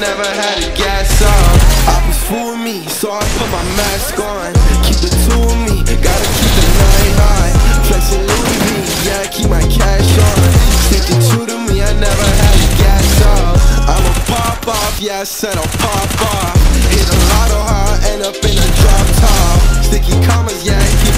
never had a gas on. I was fooling me, so I put my mask on. Keep the two of me, gotta keep the 9 high. Flexing Louis V, yeah, I keep my cash on. Stick the two to me, I never had a gas on. I'ma pop off, yeah, I said I'll pop off. Hit a lotto high, end up in a drop top. Sticky commas, yeah, I keep